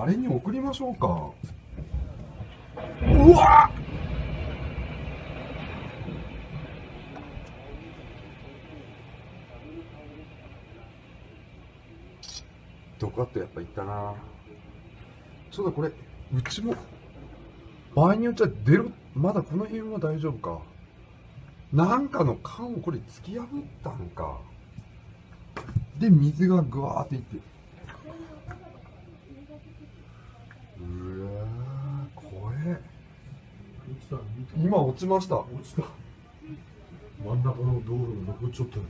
あれに送りましょうか。うわっ、ドカッとやっぱいったな。そうだ、これうちも場合によっちゃ出る。まだこの辺は大丈夫か。なんかの缶をこれ突き破ったのか。で水がぐわーっていって、うわー怖え。今落ちました。落ちた。真ん中の道路が残っちゃったのに。